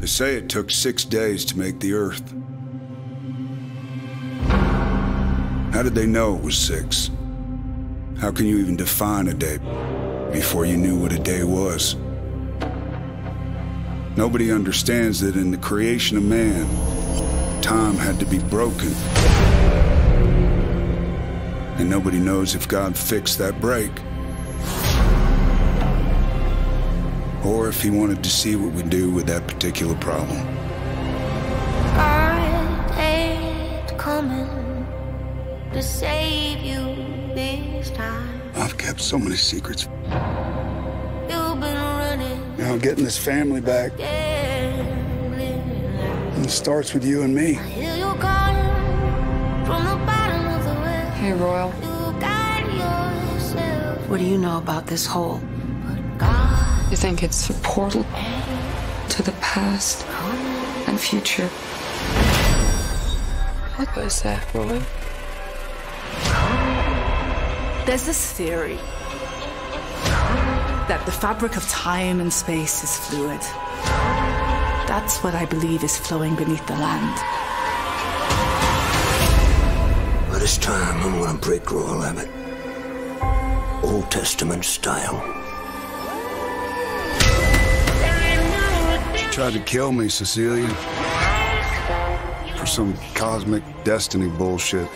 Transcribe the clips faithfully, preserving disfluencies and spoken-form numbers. They say it took six days to make the Earth. How did they know it was six? How can you even define a day before you knew what a day was? Nobody understands that in the creation of man, time had to be broken. And nobody knows if God fixed that break, or if he wanted to see what we do with that particular problem. I ain't coming to save you this time. I've kept so many secrets. You've been running. Now getting this family back. And it starts with you and me. I hear you calling from the bottom of the well. Hey, Royal. You got yourself. What do you know about this hole? You think it's a portal to the past and future? What was that, Roy? There's this theory that the fabric of time and space is fluid. That's what I believe is flowing beneath the land. By this time, I'm gonna break Royal Abbott, Old Testament style. Tried to kill me, Cecilia, for some cosmic destiny bullshit.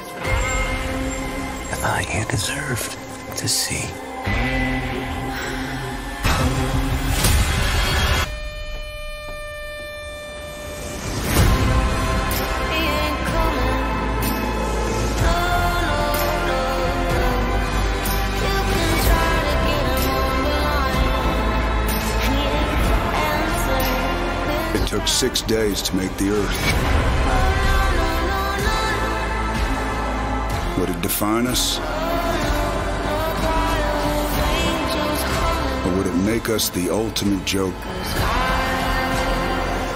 I you deserved to see. It took six days to make the Earth. Would it define us? Or would it make us the ultimate joke?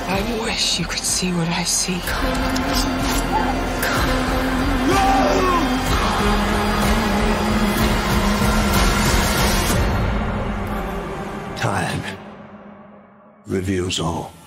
I wish you could see what I see. No! Time reveals all.